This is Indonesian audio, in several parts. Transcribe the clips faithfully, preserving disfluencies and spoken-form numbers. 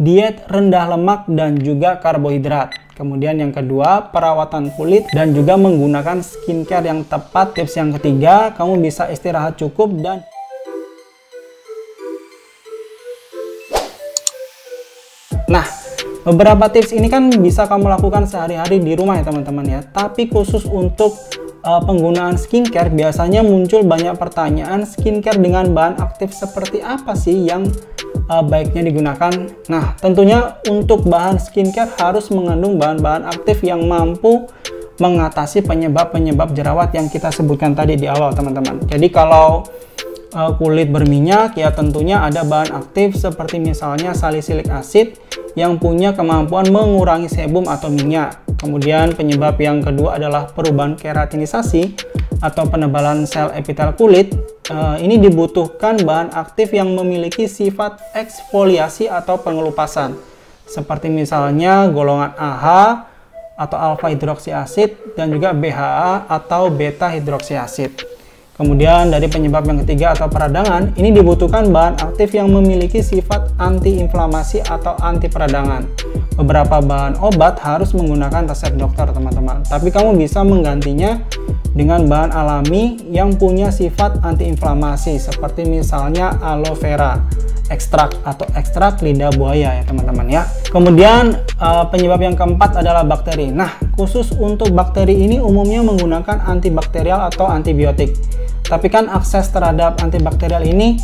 diet rendah lemak dan juga karbohidrat. Kemudian yang kedua, perawatan kulit dan juga menggunakan skincare yang tepat. Tips yang ketiga, kamu bisa istirahat cukup dan nah, beberapa tips ini kan bisa kamu lakukan sehari-hari di rumah ya teman-teman ya. Tapi khusus untuk uh, penggunaan skincare, biasanya muncul banyak pertanyaan, skincare dengan bahan aktif seperti apa sih yang Uh, baiknya digunakan. Nah, tentunya untuk bahan skincare harus mengandung bahan-bahan aktif yang mampu mengatasi penyebab-penyebab jerawat yang kita sebutkan tadi di awal, teman-teman. Jadi kalau uh, kulit berminyak, ya tentunya ada bahan aktif seperti misalnya salicylic acid yang punya kemampuan mengurangi sebum atau minyak. Kemudian penyebab yang kedua adalah perubahan keratinisasi atau penebalan sel epitel kulit. Uh, ini dibutuhkan bahan aktif yang memiliki sifat eksfoliasi atau pengelupasan, seperti misalnya golongan A H atau alfa hidroksi asid dan juga B H A atau beta hidroksi asid. Kemudian dari penyebab yang ketiga atau peradangan, ini dibutuhkan bahan aktif yang memiliki sifat antiinflamasi atau anti peradangan. Beberapa bahan obat harus menggunakan resep dokter, teman-teman. Tapi kamu bisa menggantinya dengan bahan alami yang punya sifat antiinflamasi seperti misalnya aloe vera ekstrak atau ekstrak lidah buaya ya teman-teman ya. Kemudian uh, penyebab yang keempat adalah bakteri. Nah, khusus untuk bakteri ini umumnya menggunakan antibakterial atau antibiotik. Tapi kan akses terhadap antibakterial ini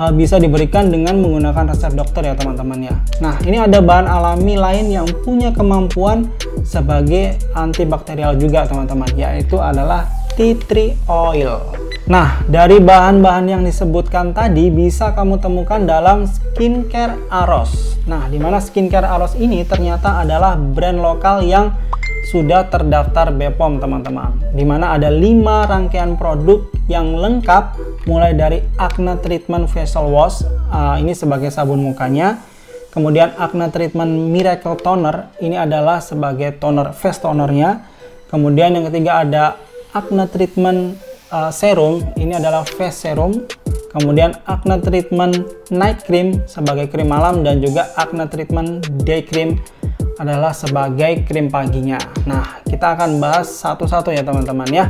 uh, bisa diberikan dengan menggunakan resep dokter ya teman-teman ya. Nah, ini ada bahan alami lain yang punya kemampuan sebagai antibakterial juga teman-teman, yaitu adalah tea tree oil. Nah, dari bahan-bahan yang disebutkan tadi bisa kamu temukan dalam skincare Aros. Nah, dimana skincare Aros ini ternyata adalah brand lokal yang sudah terdaftar B P O M teman-teman, dimana ada lima rangkaian produk yang lengkap, mulai dari Acne Treatment Facial Wash, uh, ini sebagai sabun mukanya. Kemudian Acne Treatment Miracle Toner, ini adalah sebagai toner, face tonernya. Kemudian yang ketiga ada Acne Treatment uh, Serum, ini adalah face serum. Kemudian Acne Treatment Night Cream sebagai krim malam, dan juga Acne Treatment Day Cream adalah sebagai krim paginya. Nah, kita akan bahas satu-satu ya teman-teman ya.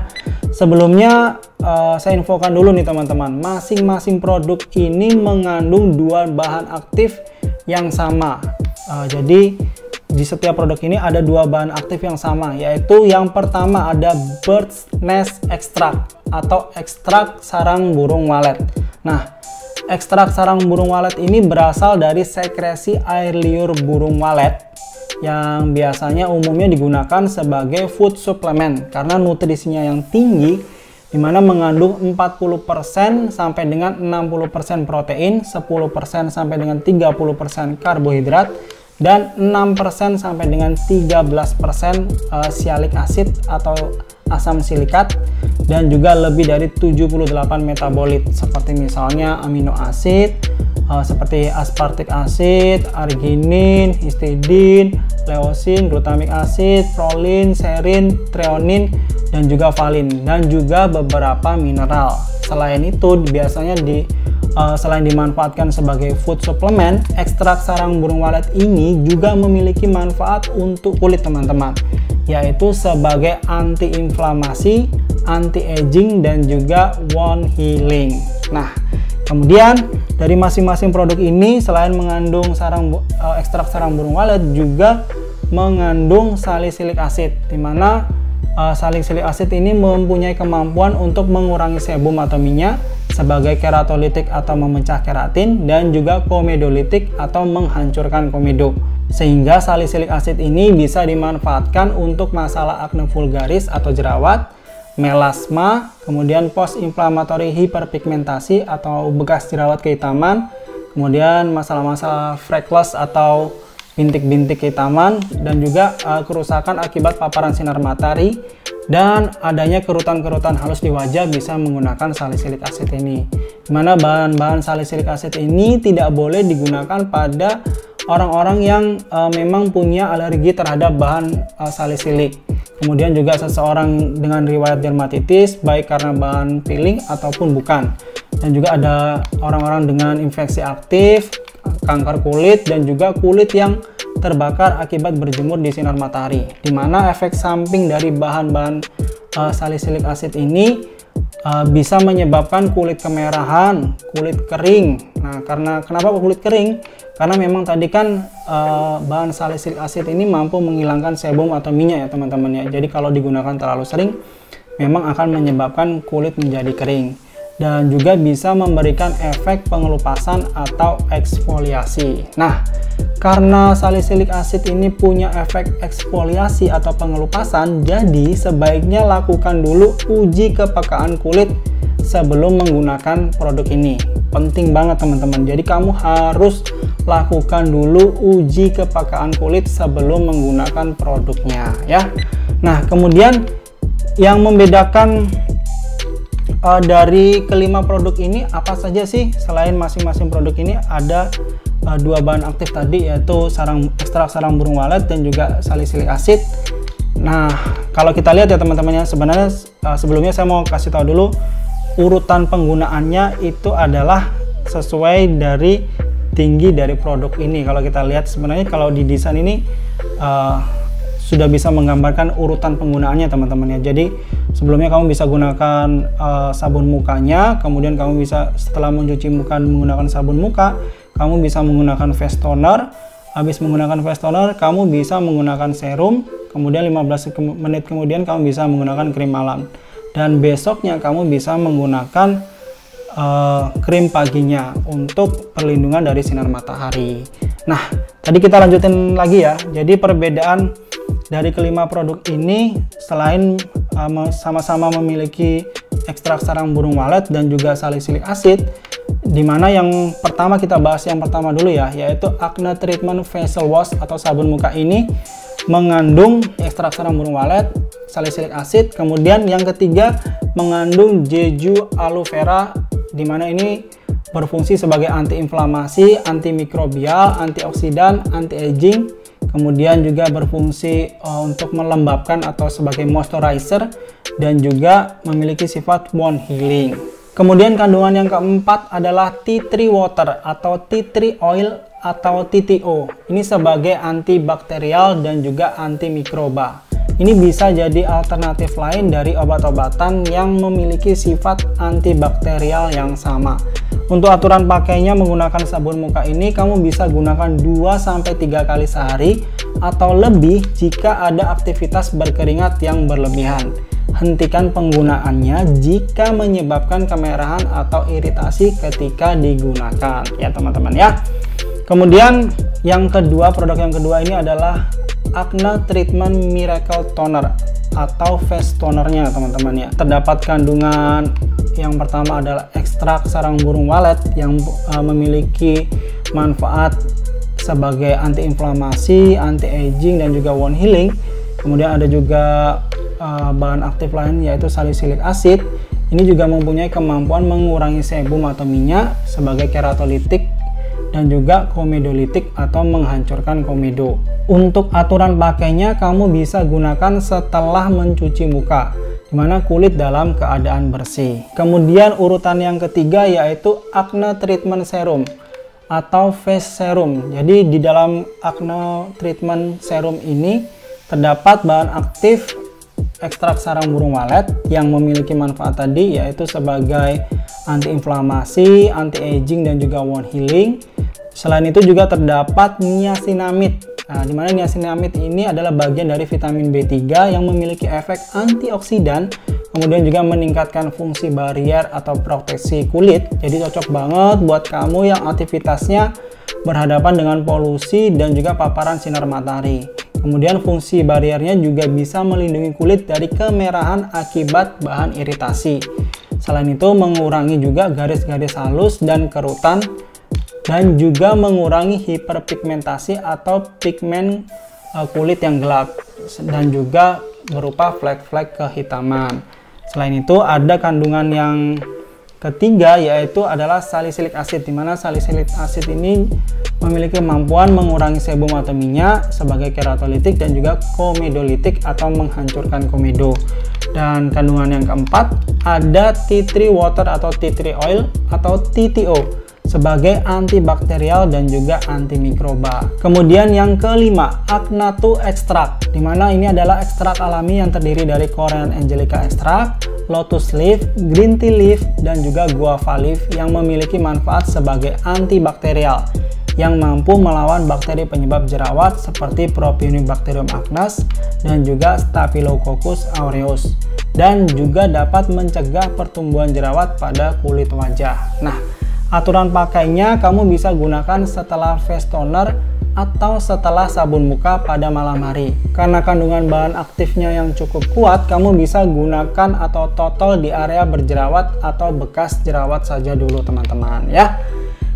Sebelumnya uh, saya infokan dulu nih teman-teman, masing-masing produk ini mengandung dua bahan aktif yang sama. Uh, jadi di setiap produk ini ada dua bahan aktif yang sama, yaitu yang pertama ada bird's nest extract atau ekstrak sarang burung walet. Nah, ekstrak sarang burung walet ini berasal dari sekresi air liur burung walet yang biasanya umumnya digunakan sebagai food supplement karena nutrisinya yang tinggi, dimana mengandung empat puluh persen sampai dengan enam puluh persen protein, sepuluh persen sampai dengan tiga puluh persen karbohidrat, dan enam persen sampai dengan tiga belas persen sialic acid atau asam silikat, dan juga lebih dari tujuh puluh delapan metabolit seperti misalnya amino asid seperti aspartic acid, arginin, histidine, leucine, glutamic acid, prolin, serin, treonin, dan juga valin, dan juga beberapa mineral. Selain itu biasanya di uh, selain dimanfaatkan sebagai food supplement, ekstrak sarang burung walet ini juga memiliki manfaat untuk kulit teman-teman, yaitu sebagai antiinflamasi, anti-aging, dan juga wound healing. Nah, kemudian dari masing-masing produk ini selain mengandung sarang uh, ekstrak sarang burung walet juga mengandung salicylic acid, dimana Uh, salicylic acid ini mempunyai kemampuan untuk mengurangi sebum atau minyak sebagai keratolitik atau memecah keratin, dan juga komedolitik atau menghancurkan komedo, sehingga salicylic acid ini bisa dimanfaatkan untuk masalah akne vulgaris atau jerawat, melasma, kemudian post-inflammatory hiperpigmentasi atau bekas jerawat kehitaman, kemudian masalah-masalah freckles atau bintik-bintik kehitaman, dan juga uh, kerusakan akibat paparan sinar matahari dan adanya kerutan-kerutan halus di wajah bisa menggunakan salicylic acid ini. Dimana bahan-bahan salicylic acid ini tidak boleh digunakan pada orang-orang yang uh, memang punya alergi terhadap bahan uh, salicylic. Kemudian juga seseorang dengan riwayat dermatitis baik karena bahan peeling ataupun bukan. Dan juga ada orang-orang dengan infeksi aktif, kanker kulit, dan juga kulit yang terbakar akibat berjemur di sinar matahari, dimana efek samping dari bahan-bahan uh, salicylic acid ini uh, bisa menyebabkan kulit kemerahan, kulit kering. Nah, karena kenapa kulit kering? Karena memang tadi kan uh, bahan salicylic acid ini mampu menghilangkan sebum atau minyak ya teman-teman ya. Jadi kalau digunakan terlalu sering memang akan menyebabkan kulit menjadi kering, dan juga bisa memberikan efek pengelupasan atau eksfoliasi. Nah, karena salicylic acid ini punya efek eksfoliasi atau pengelupasan, jadi sebaiknya lakukan dulu uji kepekaan kulit sebelum menggunakan produk ini. Penting banget teman-teman, jadi kamu harus lakukan dulu uji kepekaan kulit sebelum menggunakan produknya ya. Nah, kemudian yang membedakan uh, dari kelima produk ini apa saja sih? Selain masing-masing produk ini ada Uh, dua bahan aktif tadi, yaitu sarang ekstrak sarang burung walet dan juga salicylic acid. Nah, kalau kita lihat ya teman-teman ya, sebenarnya uh, sebelumnya saya mau kasih tahu dulu urutan penggunaannya itu adalah sesuai dari tinggi dari produk ini. Kalau kita lihat sebenarnya kalau di desain ini uh, sudah bisa menggambarkan urutan penggunaannya teman-teman ya. Jadi sebelumnya kamu bisa gunakan uh, sabun mukanya, kemudian kamu bisa setelah mencuci muka menggunakan sabun muka, kamu bisa menggunakan face toner. Habis menggunakan face toner, kamu bisa menggunakan serum. Kemudian lima belas menit kemudian kamu bisa menggunakan krim malam. Dan besoknya kamu bisa menggunakan uh, krim paginya untuk perlindungan dari sinar matahari. Nah, tadi kita lanjutin lagi ya. Jadi perbedaan dari kelima produk ini, selain sama-sama uh, memiliki ekstrak sarang burung walet dan juga salicylic acid, dimana yang pertama kita bahas yang pertama dulu ya, yaitu Acne Treatment Facial Wash atau sabun muka ini mengandung ekstrak sarang burung walet, salicylic acid. Kemudian yang ketiga mengandung Jeju Aloe Vera, dimana ini berfungsi sebagai antiinflamasi, antimikrobial, antioksidan, anti-aging. Kemudian juga berfungsi uh, untuk melembabkan atau sebagai moisturizer, dan juga memiliki sifat wound healing. Kemudian kandungan yang keempat adalah tea tree water atau tea tree oil atau T T O. Ini sebagai antibakterial dan juga antimikroba. Ini bisa jadi alternatif lain dari obat-obatan yang memiliki sifat antibakterial yang sama. Untuk aturan pakainya menggunakan sabun muka ini, kamu bisa gunakan dua sampai tiga kali sehari atau lebih jika ada aktivitas berkeringat yang berlebihan. Hentikan penggunaannya jika menyebabkan kemerahan atau iritasi ketika digunakan ya teman-teman ya. Kemudian yang kedua, produk yang kedua ini adalah Acne Treatment Miracle Toner atau face tonernya teman-teman ya. Terdapat kandungan yang pertama adalah ekstrak sarang burung walet yang uh, memiliki manfaat sebagai antiinflamasi, anti-aging, dan juga wound healing. Kemudian ada juga uh, bahan aktif lain yaitu salicylic acid. Ini juga mempunyai kemampuan mengurangi sebum atau minyak sebagai keratolitik dan juga komedolitik atau menghancurkan komedo. Untuk aturan pakainya kamu bisa gunakan setelah mencuci muka, dimana kulit dalam keadaan bersih. Kemudian urutan yang ketiga yaitu Acne Treatment Serum atau face serum. Jadi di dalam Acne Treatment Serum ini terdapat bahan aktif ekstrak sarang burung walet yang memiliki manfaat tadi, yaitu sebagai antiinflamasi, anti-aging, dan juga wound healing. Selain itu juga terdapat niacinamide. Nah, dimana niacinamide ini adalah bagian dari vitamin B tiga yang memiliki efek antioksidan, kemudian juga meningkatkan fungsi barrier atau proteksi kulit. Jadi cocok banget buat kamu yang aktivitasnya berhadapan dengan polusi dan juga paparan sinar matahari. Kemudian fungsi bariernya juga bisa melindungi kulit dari kemerahan akibat bahan iritasi. Selain itu mengurangi juga garis-garis halus dan kerutan, dan juga mengurangi hiperpigmentasi atau pigmen kulit yang gelap, dan juga berupa flek-flek kehitaman. Selain itu ada kandungan yang ketiga yaitu adalah salicylic acid, dimana salicylic acid ini memiliki kemampuan mengurangi sebum atau minyak sebagai keratolitik dan juga komedolitik atau menghancurkan komedo. Dan kandungan yang keempat ada tea tree water atau tea tree oil atau T T O sebagai antibakterial dan juga antimikroba. Kemudian yang kelima, Acne two Extract, dimana ini adalah ekstrak alami yang terdiri dari Korean Angelica Extract, lotus leaf, green tea leaf, dan juga guava leaf yang memiliki manfaat sebagai antibakterial yang mampu melawan bakteri penyebab jerawat seperti Propionibacterium acnes dan juga Staphylococcus aureus, dan juga dapat mencegah pertumbuhan jerawat pada kulit wajah. Nah, aturan pakainya kamu bisa gunakan setelah face toner atau setelah sabun muka pada malam hari. Karena kandungan bahan aktifnya yang cukup kuat, kamu bisa gunakan atau totol di area berjerawat atau bekas jerawat saja dulu, teman-teman, ya.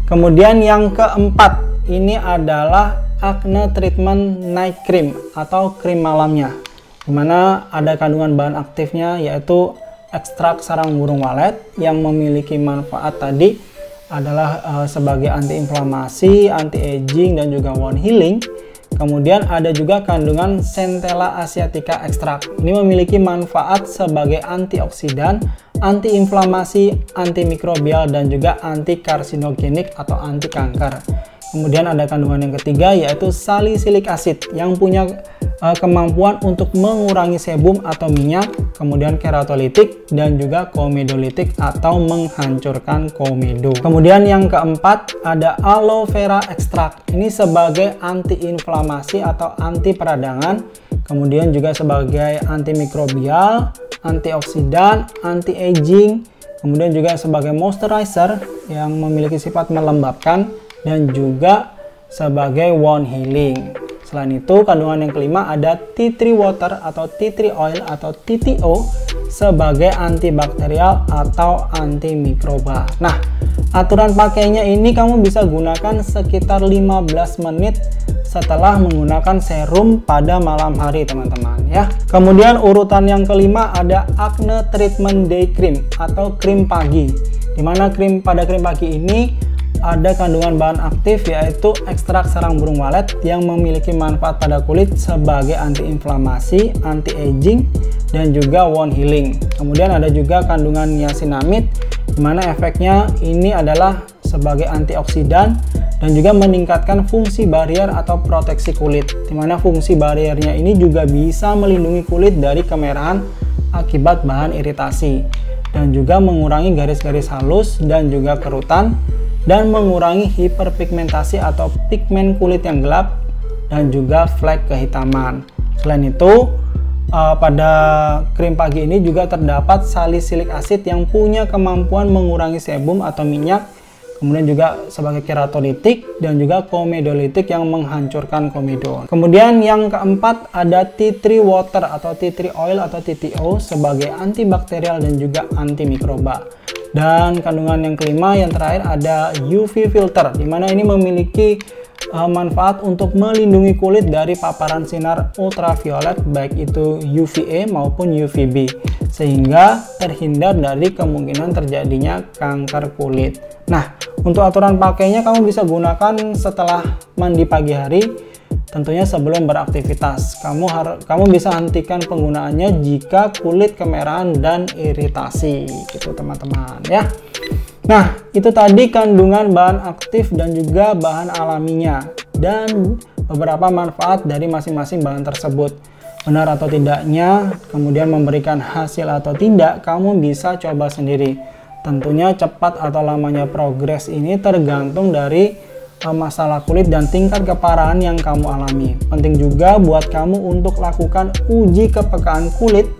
Kemudian yang keempat, ini adalah Acne Treatment Night Cream atau krim malamnya, dimana ada kandungan bahan aktifnya yaitu ekstrak sarang burung walet yang memiliki manfaat tadi adalah uh, sebagai antiinflamasi, anti-aging, dan juga wound healing. Kemudian ada juga kandungan Centella Asiatica Extract. Ini memiliki manfaat sebagai antioksidan, antiinflamasi, antimikrobial, dan juga antikarsinogenik atau anti kanker. Kemudian ada kandungan yang ketiga yaitu salicylic acid yang punya e, kemampuan untuk mengurangi sebum atau minyak, kemudian keratolitik dan juga komedolitik atau menghancurkan komedo. Kemudian yang keempat ada aloe vera ekstrak. Ini sebagai antiinflamasi atau anti peradangan, kemudian juga sebagai antimikrobial, antioksidan, anti-aging, kemudian juga sebagai moisturizer yang memiliki sifat melembabkan dan juga sebagai wound healing. Selain itu, kandungan yang kelima ada tea tree water atau tea tree oil atau T T O sebagai antibakterial atau antimikroba. Nah, aturan pakainya ini kamu bisa gunakan sekitar lima belas menit setelah menggunakan serum pada malam hari, teman-teman, ya. Kemudian urutan yang kelima ada Acne Treatment Day Cream atau krim pagi, dimana krim pada krim pagi ini ada kandungan bahan aktif yaitu ekstrak sarang burung walet yang memiliki manfaat pada kulit sebagai antiinflamasi, anti-aging, dan juga wound healing. Kemudian ada juga kandungan niacinamide, dimana efeknya ini adalah sebagai antioksidan dan juga meningkatkan fungsi barrier atau proteksi kulit, dimana fungsi barriernya ini juga bisa melindungi kulit dari kemerahan akibat bahan iritasi dan juga mengurangi garis-garis halus dan juga kerutan dan mengurangi hiperpigmentasi atau pigmen kulit yang gelap dan juga flek kehitaman. Selain itu, Uh, pada krim pagi ini juga terdapat salicylic acid yang punya kemampuan mengurangi sebum atau minyak, kemudian juga sebagai keratolitik dan juga komedolitik yang menghancurkan komedo. Kemudian yang keempat ada tea tree water atau tea tree oil atau T T O sebagai antibakterial dan juga antimikroba. Dan kandungan yang kelima yang terakhir ada U V filter, dimana ini memiliki uh, manfaat untuk melindungi kulit dari paparan sinar ultraviolet baik itu U V A maupun U V B, sehingga terhindar dari kemungkinan terjadinya kanker kulit. Nah, untuk aturan pakainya kamu bisa gunakan setelah mandi pagi hari, tentunya sebelum beraktivitas. Kamu harus kamu bisa hentikan penggunaannya jika kulit kemerahan dan iritasi, gitu, teman-teman, ya. Nah, itu tadi kandungan bahan aktif dan juga bahan alaminya dan beberapa manfaat dari masing-masing bahan tersebut. Benar atau tidaknya, kemudian memberikan hasil atau tidak, kamu bisa coba sendiri. Tentunya cepat atau lamanya progres ini tergantung dari uh, masalah kulit dan tingkat keparahan yang kamu alami. Penting juga buat kamu untuk lakukan uji kepekaan kulit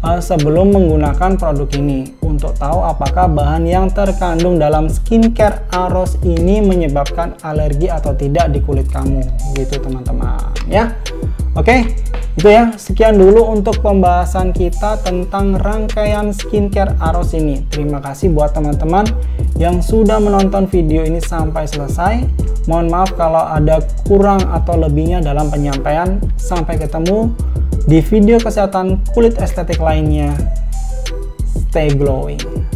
uh, sebelum menggunakan produk ini untuk tahu apakah bahan yang terkandung dalam skincare Aros ini menyebabkan alergi atau tidak di kulit kamu, gitu, teman-teman, ya. Oke, itu ya, sekian dulu untuk pembahasan kita tentang rangkaian skincare Aros ini. Terima kasih buat teman-teman yang sudah menonton video ini sampai selesai. Mohon maaf kalau ada kurang atau lebihnya dalam penyampaian. Sampai ketemu di video kesehatan kulit estetik lainnya. Stay glowing.